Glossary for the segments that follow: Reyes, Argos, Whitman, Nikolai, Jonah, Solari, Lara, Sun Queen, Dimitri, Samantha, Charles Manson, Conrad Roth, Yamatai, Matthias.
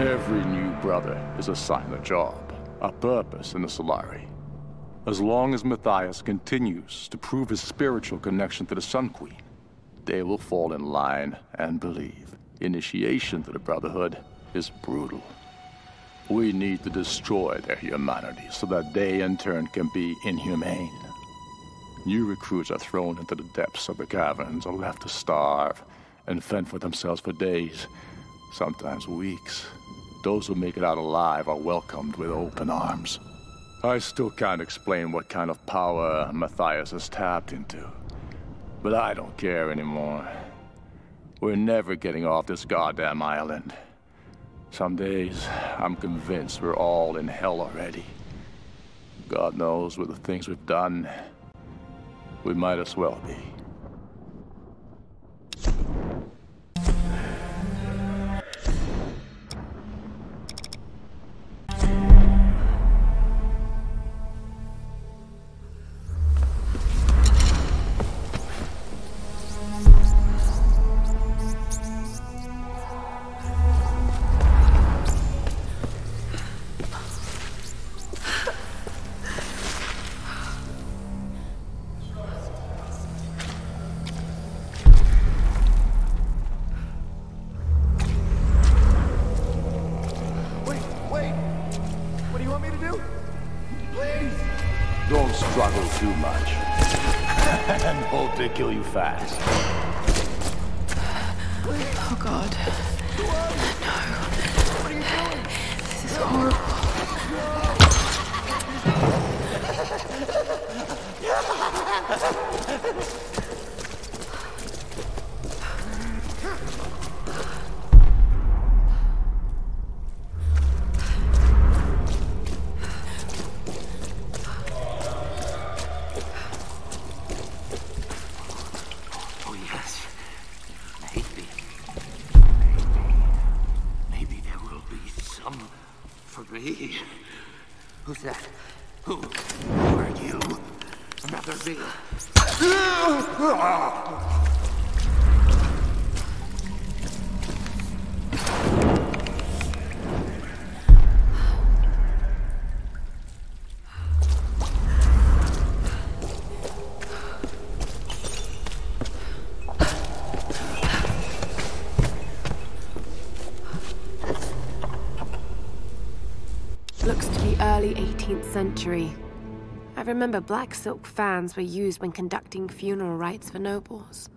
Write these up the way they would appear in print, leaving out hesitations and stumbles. Every new brother is assigned a job, a purpose in the Solari. As long as Matthias continues to prove his spiritual connection to the Sun Queen, they will fall in line and believe. Initiation to the Brotherhood is brutal. We need to destroy their humanity so that they in turn can be inhumane. New recruits are thrown into the depths of the caverns or left to starve and fend for themselves for days, sometimes weeks. Those who make it out alive are welcomed with open arms. I still can't explain what kind of power Matthias has tapped into, but I don't care anymore. We're never getting off this goddamn island. Some days, I'm convinced we're all in hell already. God knows with the things we've done, we might as well be. Early 18th century. I remember black silk fans were used when conducting funeral rites for nobles.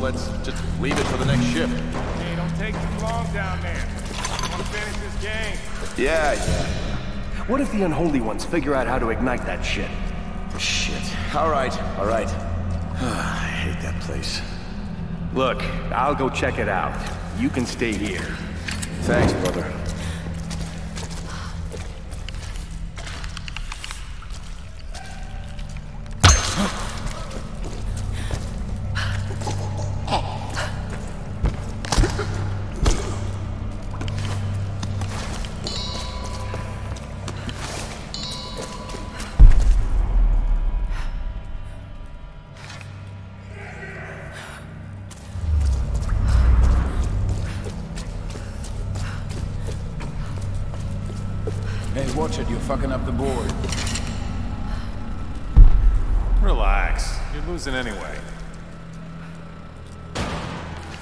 Let's just leave it for the next shift. Hey, don't take too long down there. I want to finish this game. Yeah. What if the unholy ones figure out how to ignite that shit? Shit. All right. I hate that place. Look, I'll go check it out. You can stay here. Thanks, brother. Watch it, you're fucking up the board. Relax. You're losing anyway.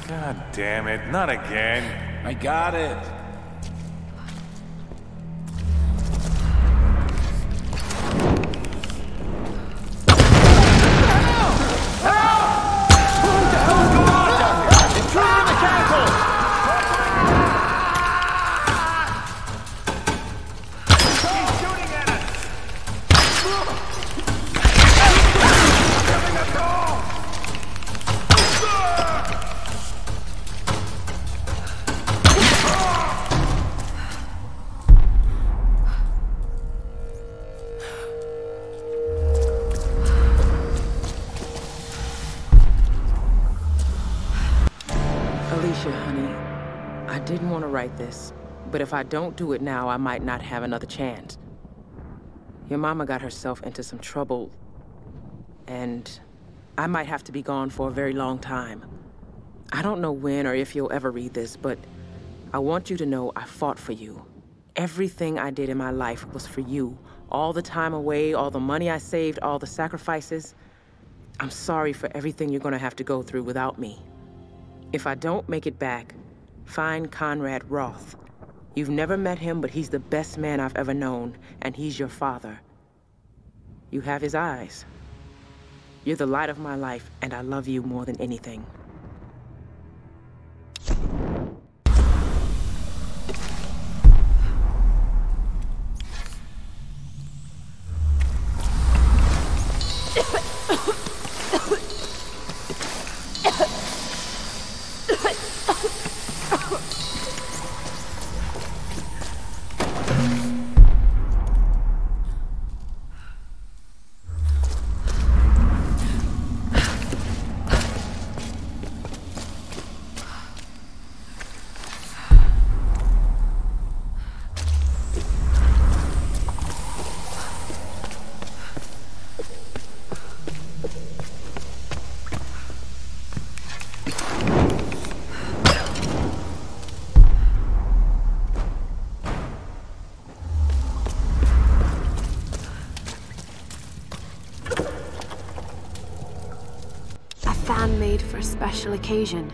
God damn it, not again. I got it. This, but if I don't do it now, I might not have another chance. Your mama got herself into some trouble, and I might have to be gone for a very long time. I don't know when or if you'll ever read this, but I want you to know I fought for you. Everything I did in my life was for you. All the time away, all the money I saved, all the sacrifices. I'm sorry for everything you're gonna have to go through without me. If I don't make it back, find Conrad Roth. You've never met him, but he's the best man I've ever known, and he's your father. You have his eyes. You're the light of my life, and I love you more than anything. For a special occasion,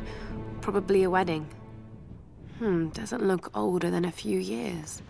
probably a wedding. Doesn't look older than a few years.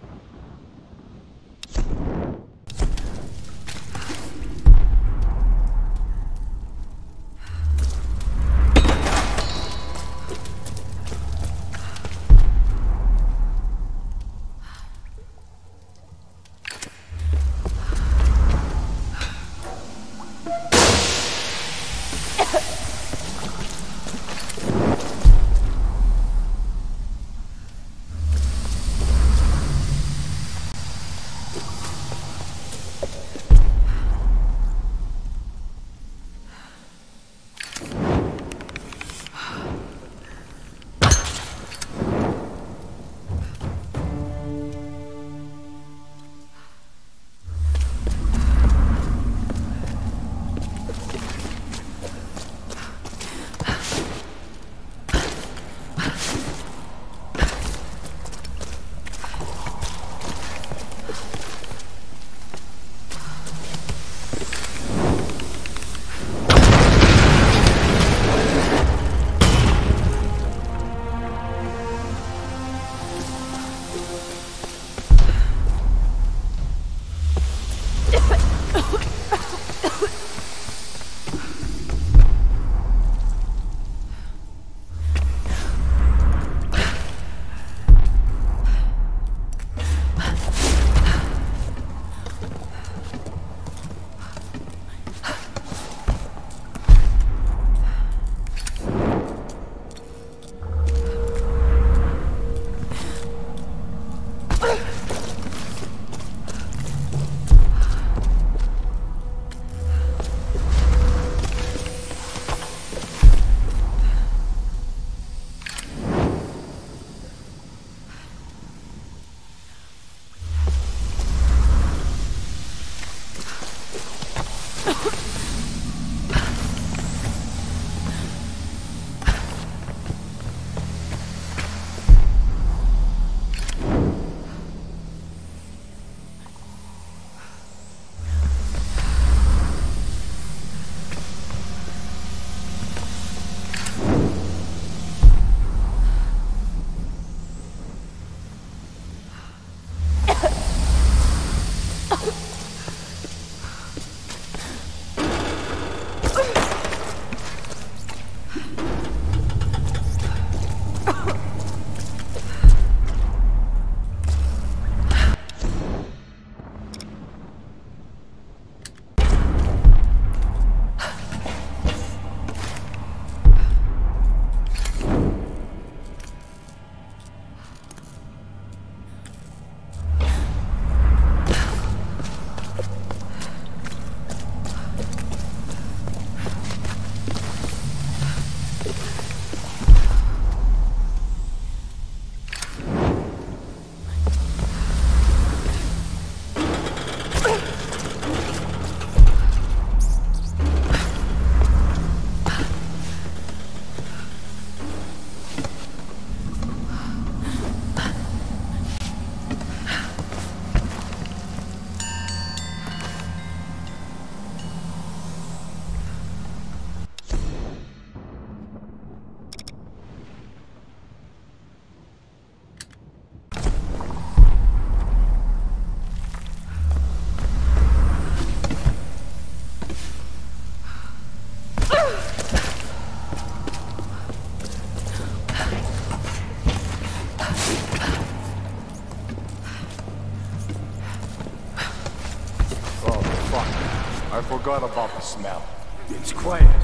Forgot about the smell. It's quiet.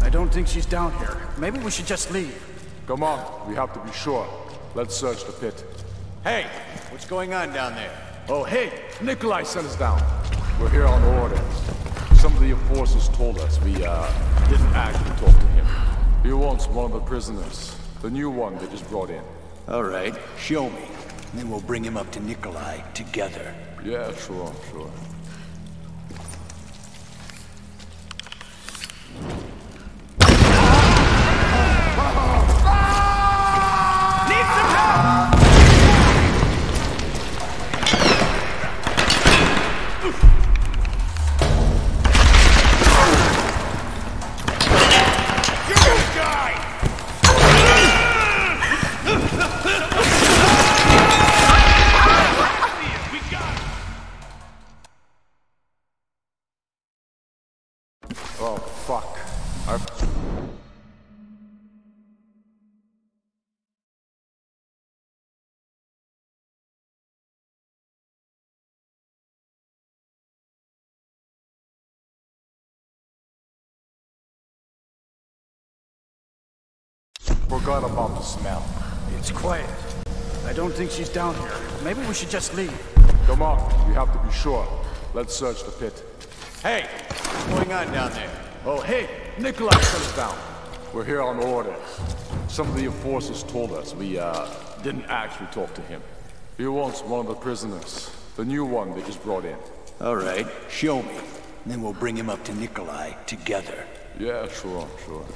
I don't think she's down here. Maybe we should just leave. Come on, we have to be sure. Let's search the pit. Hey, what's going on down there? Oh, hey, Nikolai sent us down. We're here on orders. Some of the enforcers told us we didn't actually talk to him. He wants one of the prisoners, the new one they just brought in. All right, show me. Then we'll bring him up to Nikolai together. Yeah, sure, sure. Forgot about the smell. It's quiet. I don't think she's down here. Maybe we should just leave. Come on, we have to be sure. Let's search the pit. Hey, what's going on down there? Oh, hey, Nikolai comes down. We're here on orders. Some of the enforcers told us we didn't actually talk to him. He wants one of the prisoners, the new one that was brought in. All right, show me. Then we'll bring him up to Nikolai together. Yeah, sure, sure.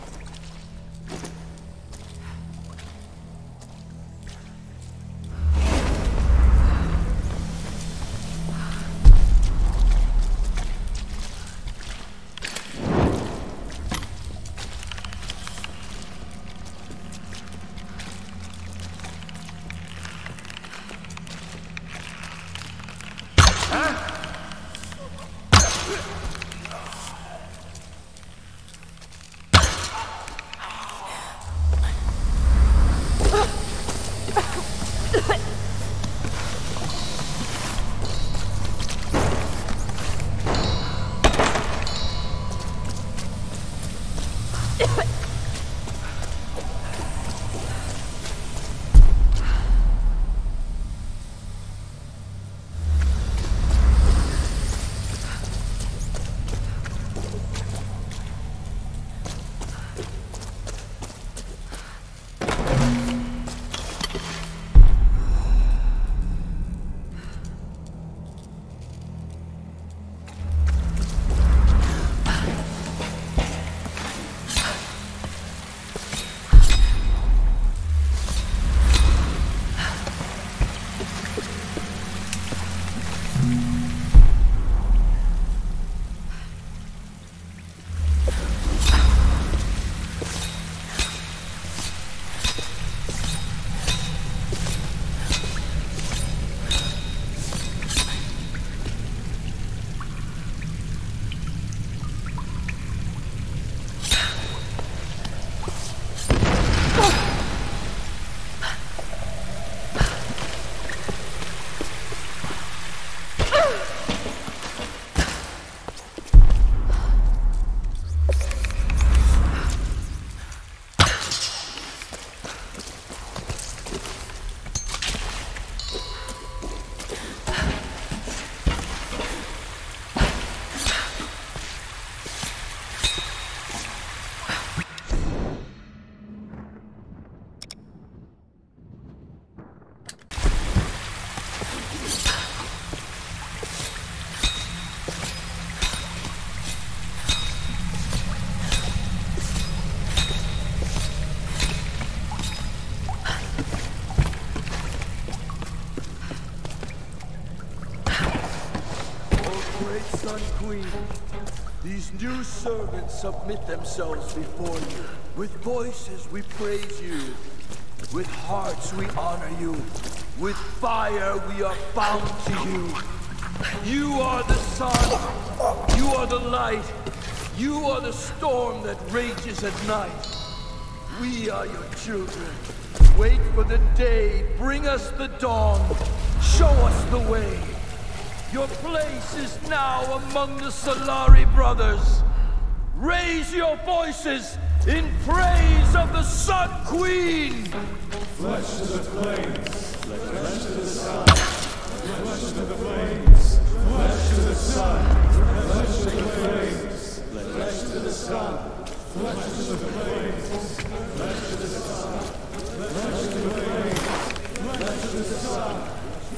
Sun Queen, these new servants submit themselves before you. With voices we praise you, with hearts we honor you, with fire we are bound to you. You are the sun, you are the light, you are the storm that rages at night. We are your children. Wait for the day, bring us the dawn, show us the way. Your place is now among the Solari brothers. Raise your voices in praise of the Sun Queen! Flesh to the flames, flesh to the sun, flesh to the flames, flesh to the sun, flesh to the flames, flesh to the sun, flesh to the flames, flesh to the sun, flesh to the flames, flesh to the sun,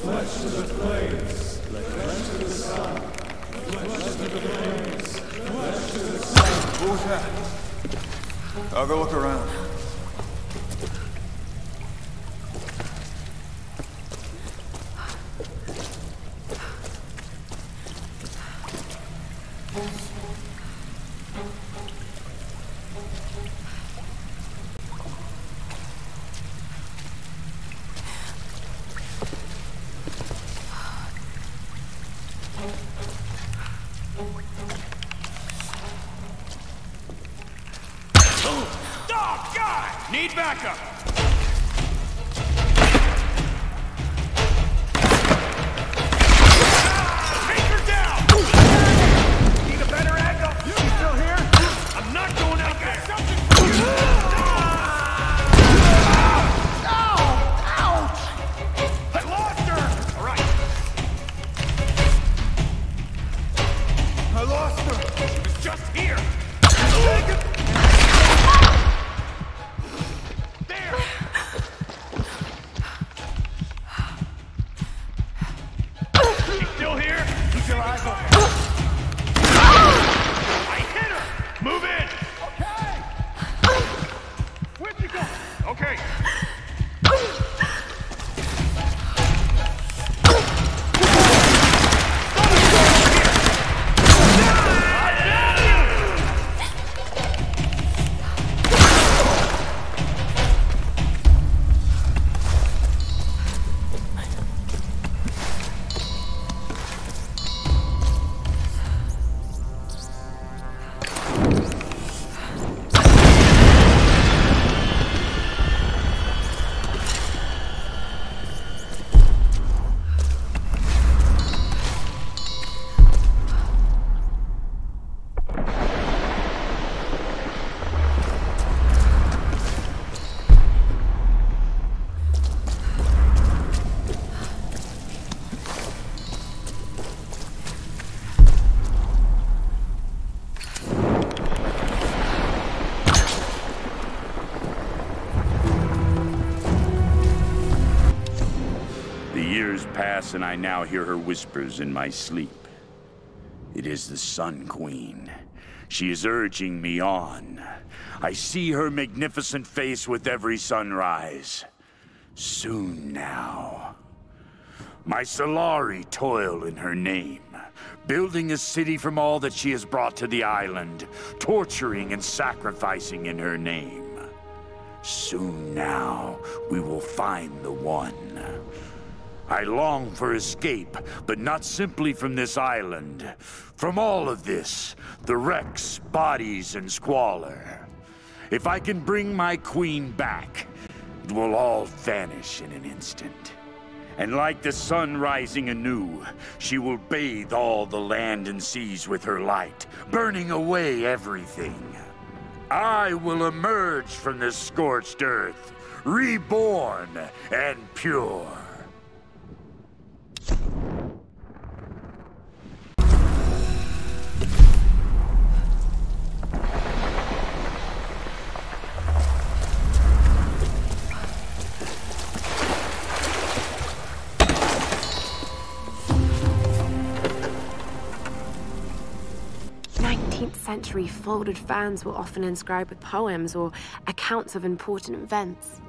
flesh to the flames. Flesh to the sun, flesh to the flames, flesh to the sun. Who's that? I'll go look around. glass and I now hear her whispers in my sleep. It is the Sun Queen. She is urging me on. I see her magnificent face with every sunrise. Soon now. My Solari toil in her name, building a city from all that she has brought to the island, torturing and sacrificing in her name. Soon now, we will find the one. I long for escape, but not simply from this island. From all of this, the wrecks, bodies, and squalor. If I can bring my queen back, it will all vanish in an instant. And like the sun rising anew, she will bathe all the land and seas with her light, burning away everything. I will emerge from this scorched earth, reborn and pure. Century folded fans were often inscribed with poems or accounts of important events.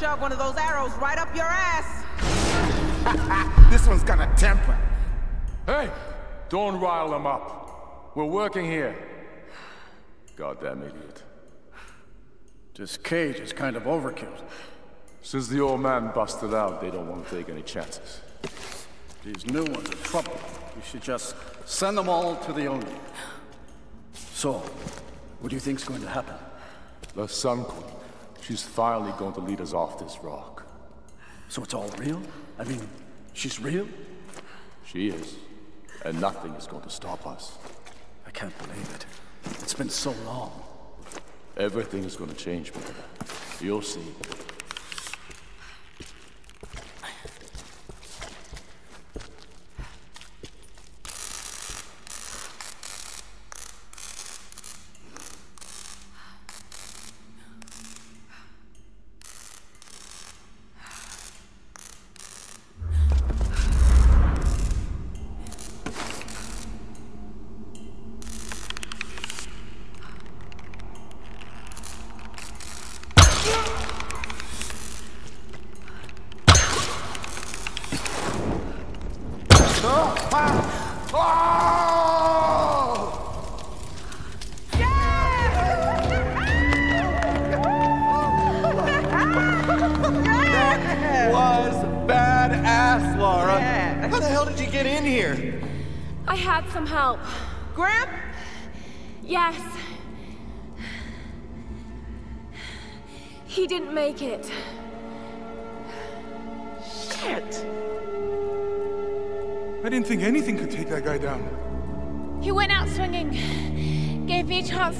Shove one of those arrows right up your ass. This one's gonna temper. Hey, don't rile them up. We're working here. Goddamn idiot. This cage is kind of overkill. Since the old man busted out, they don't want to take any chances. These new ones are trouble. We should just send them all to the owner. So, what do you think's going to happen? The Sun Queen. She's finally going to lead us off this rock. So it's all real? I mean, she's real? She is. And nothing is going to stop us. can't believe it. It's been so long. Everything is gonna change, brother. You'll see.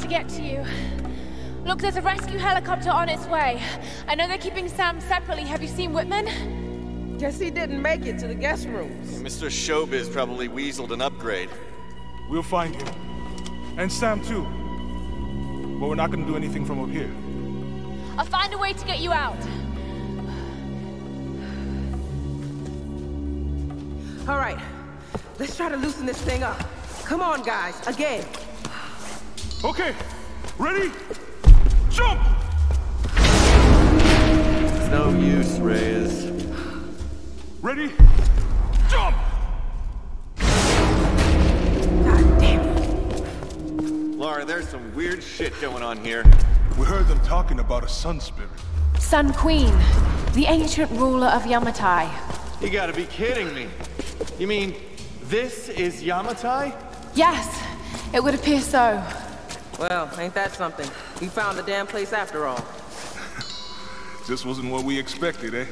To get to you. Look, there's a rescue helicopter on its way. I know they're keeping Sam separately. Have you seen Whitman? Guess he didn't make it to the guest rooms. Yeah, Mr. Showbiz probably weaseled an upgrade. We'll find him. And Sam, too. But we're not going to do anything from up here. I'll find a way to get you out. All right. Let's try to loosen this thing up. Come on, guys. Again. Okay, ready? Jump! It's no use, Reyes. Ready? Jump! God damn it. Lara, there's some weird shit going on here. We heard them talking about a sun spirit. Sun Queen, the ancient ruler of Yamatai. You gotta be kidding me. You mean, this is Yamatai? Yes, it would appear so. Well, ain't that something? We found the damn place after all. Just wasn't what we expected, eh?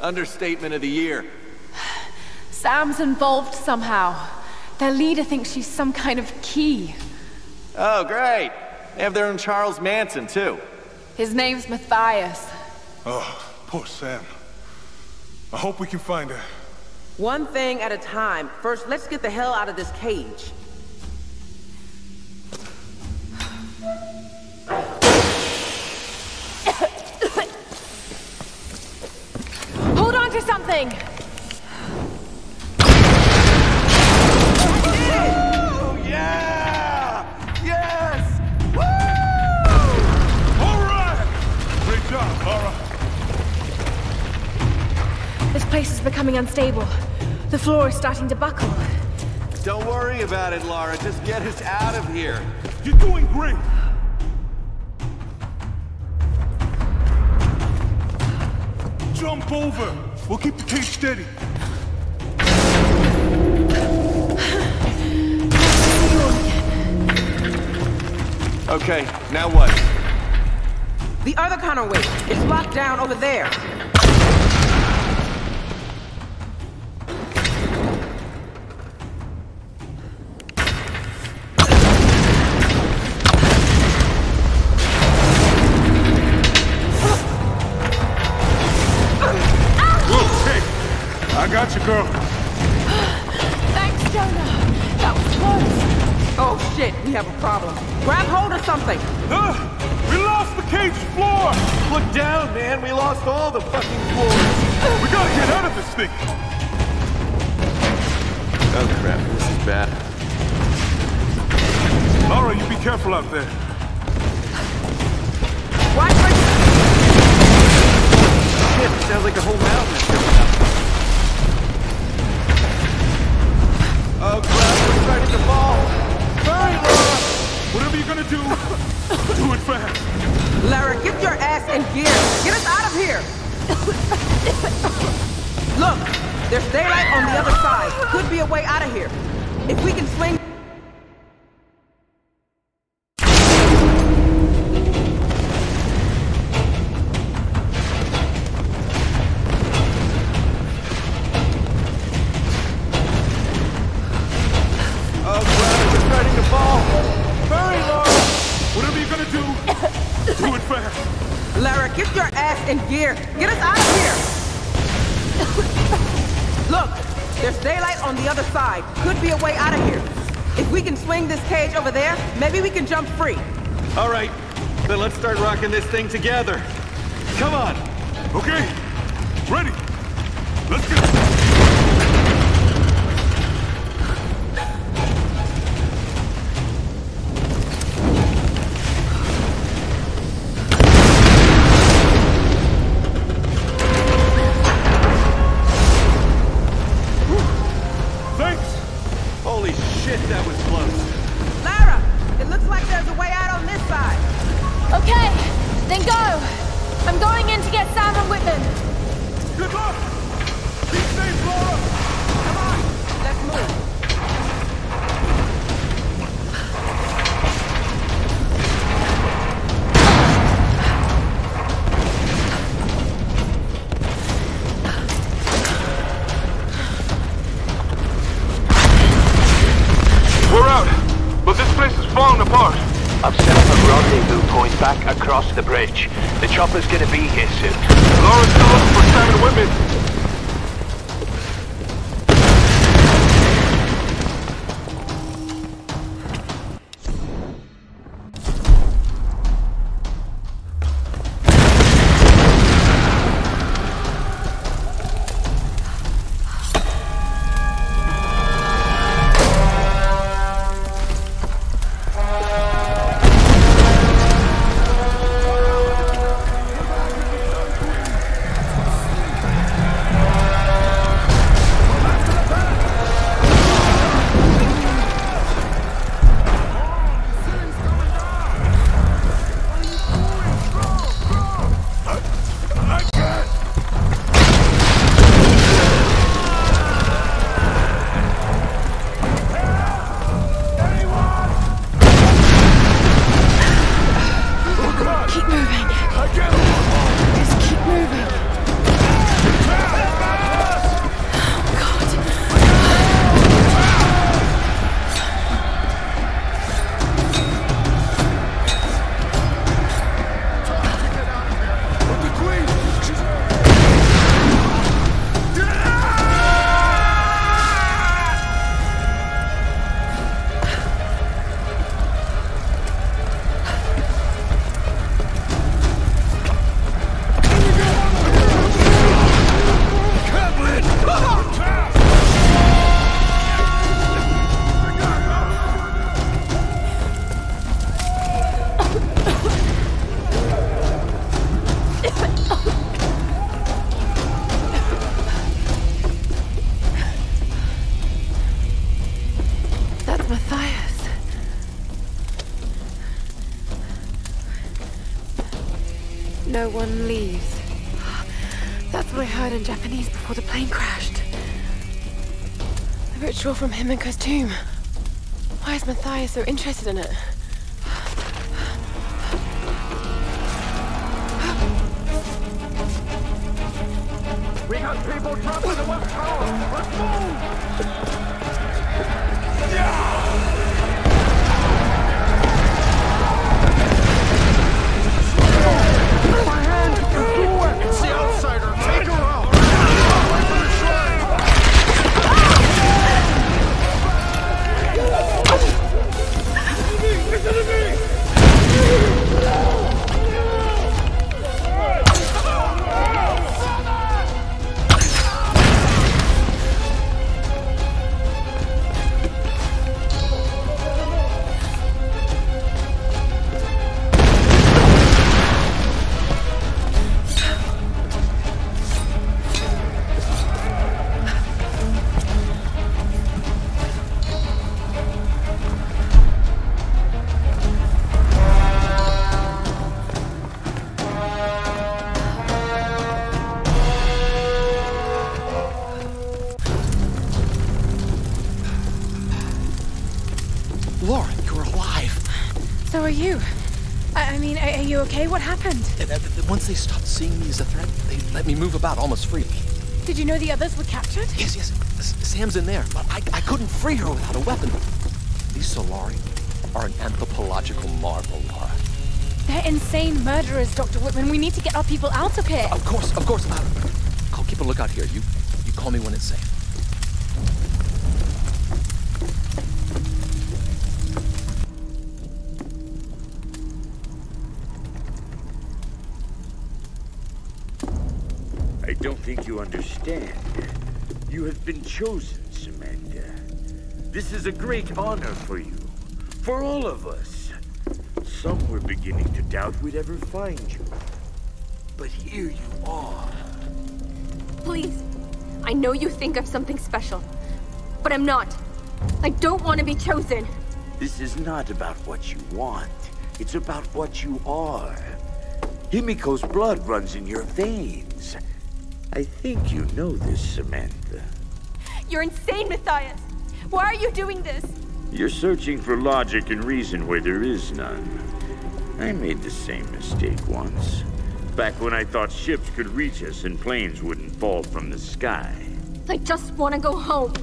Understatement of the year. Sam's involved somehow. Their leader thinks she's some kind of key. Oh, great. They have their own Charles Manson, too. His name's Matthias. Oh, poor Sam. I hope we can find her. One thing at a time. First, let's get the hell out of this cage. To something. Oh, yeah! Yes! Woo! All right! Great job, Lara. This place is becoming unstable. The floor is starting to buckle. Don't worry about it, Lara. Just get us out of here. You're doing great. Jump over. We'll keep the cage steady. Okay, now what? The other counterweight is locked down over there. Girl. Thanks, Jonah. That was close. Oh, shit. We have a problem. Grab hold of something. We lost the cage floor. Look down, man. We lost all the fucking floors. We gotta get out of this thing. Oh, crap. This is bad. Lara, you be careful out there. Watch right there. Shit, it sounds like a whole mountain is coming up. Oh, crap, we're trying to fall. Hurry, Lara! Whatever you're gonna do, do it fast. Lara, get your ass in gear. Get us out of here. Look, there's daylight on the other side. Could be a way out of here. If we can swing... Here, get us out of here! Look, there's daylight on the other side. Could be a way out of here. If we can swing this cage over there, maybe we can jump free. All right, then let's start rocking this thing together. Come on! Okay, ready! Let's go! The bridge. The chopper's gonna be here soon. Lara's still looking for Sam and Matthias. No one leaves. That's what I heard in Japanese before the plane crashed. The ritual from Himiko's tomb. Why is Matthias so interested in it? We got people trapped in the watch tower. Let's move! Okay, what happened? Once they stopped seeing me as a threat, they let me move about almost freely. Did you know the others were captured? Yes. Sam's in there, but I couldn't free her without a weapon. These Solari are an anthropological marvel, Lara. They're insane murderers, Dr. Whitman. We need to get our people out of here. Of course, of course. I'll keep a lookout here. You call me when it's safe. I don't think you understand. You have been chosen, Samantha. This is a great honor for you, for all of us. Some were beginning to doubt we'd ever find you, but here you are. Please, I know you think I'm something special, but I'm not. I don't want to be chosen. This is not about what you want. It's about what you are. Himiko's blood runs in your veins. I think you know this, Samantha. You're insane, Matthias! Why are you doing this? You're searching for logic and reason where there is none. I made the same mistake once, back when I thought ships could reach us and planes wouldn't fall from the sky. I just want to go home.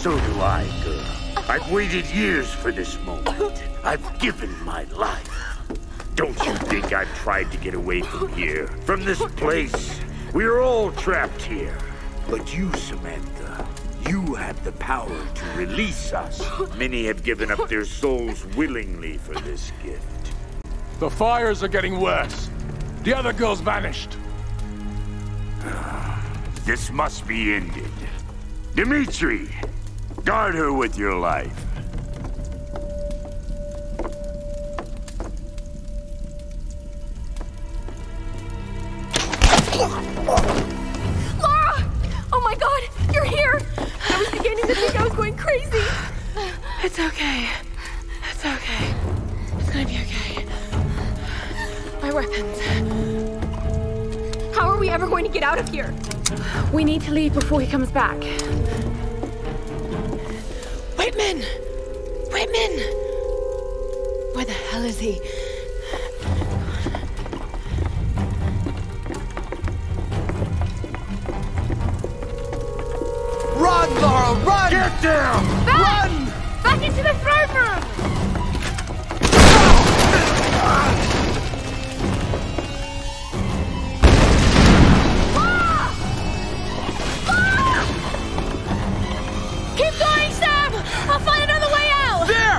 So do I, girl. I've waited years for this moment. I've given my life. Don't you think I've tried to get away from here, from this place? We're all trapped here. But you, Samantha, you have the power to release us. Many have given up their souls willingly for this gift. The fires are getting worse. The other girls vanished. This must be ended. Dimitri, guard her with your life. Lara! Oh my God, you're here! I was beginning to think I was going crazy. It's okay. It's okay. It's gonna be okay. My weapons. How are we ever going to get out of here? We need to leave before he comes back. Whitman! Whitman! Where the hell is he? Run, Lara, run! Get down! Back! Run! Back into the throne room! Lara! Lara! Keep going, Sam! I'll find another way out! There!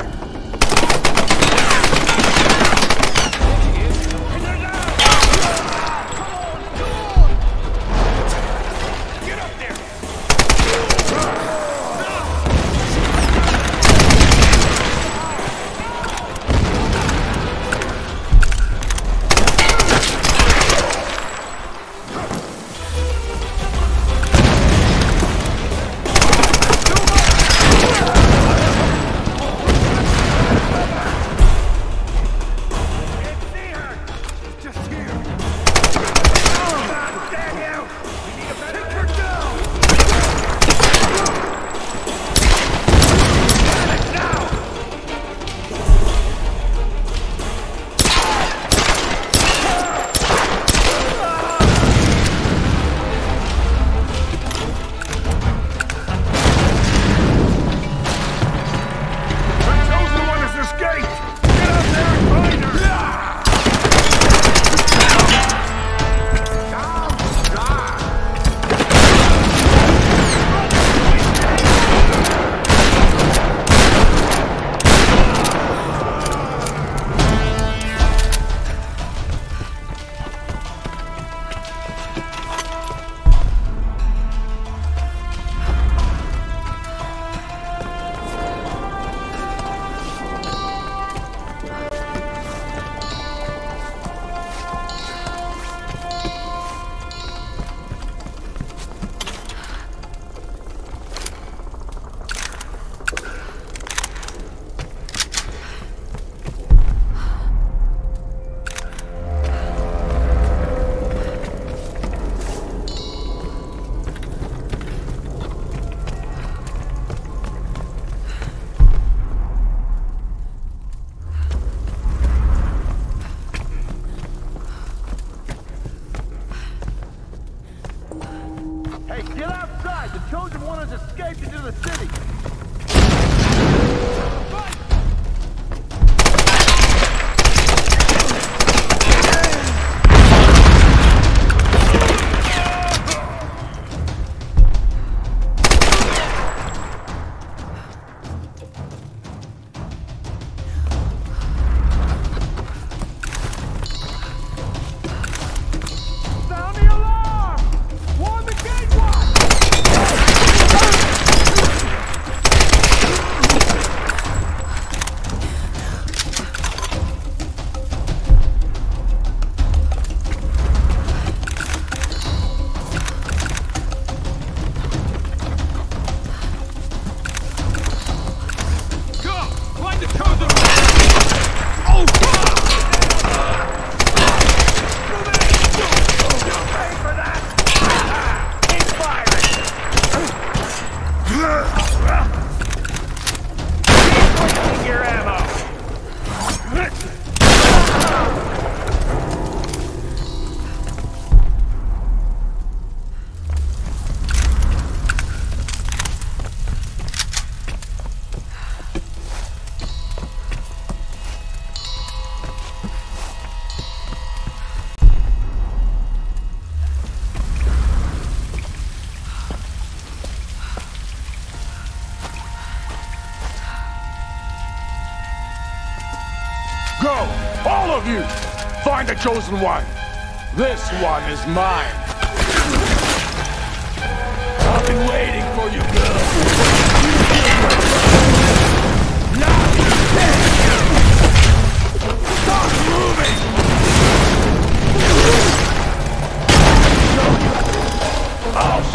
of you, find the chosen one. This one is mine. I've been waiting for you, girl. Now you can't. Stop moving. I'll show you.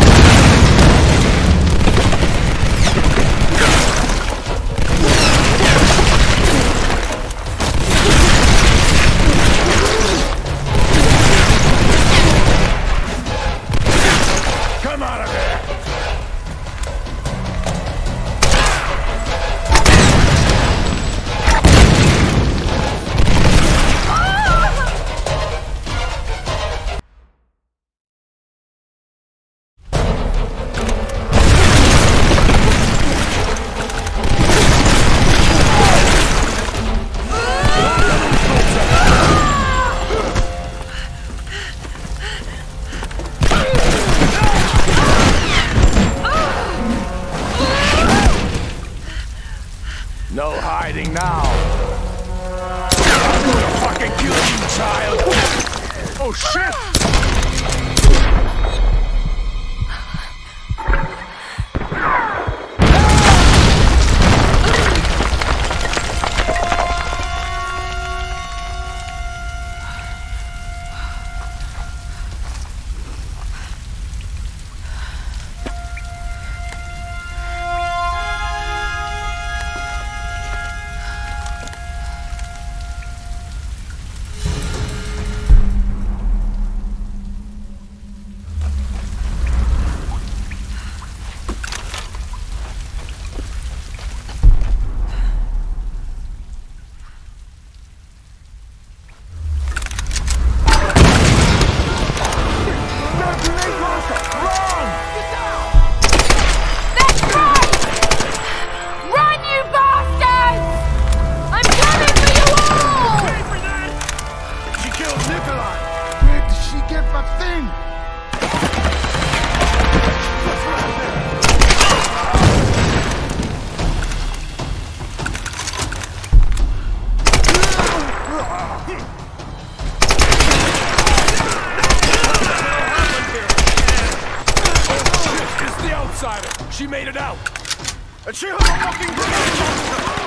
She made it out! And she has a fucking grenade!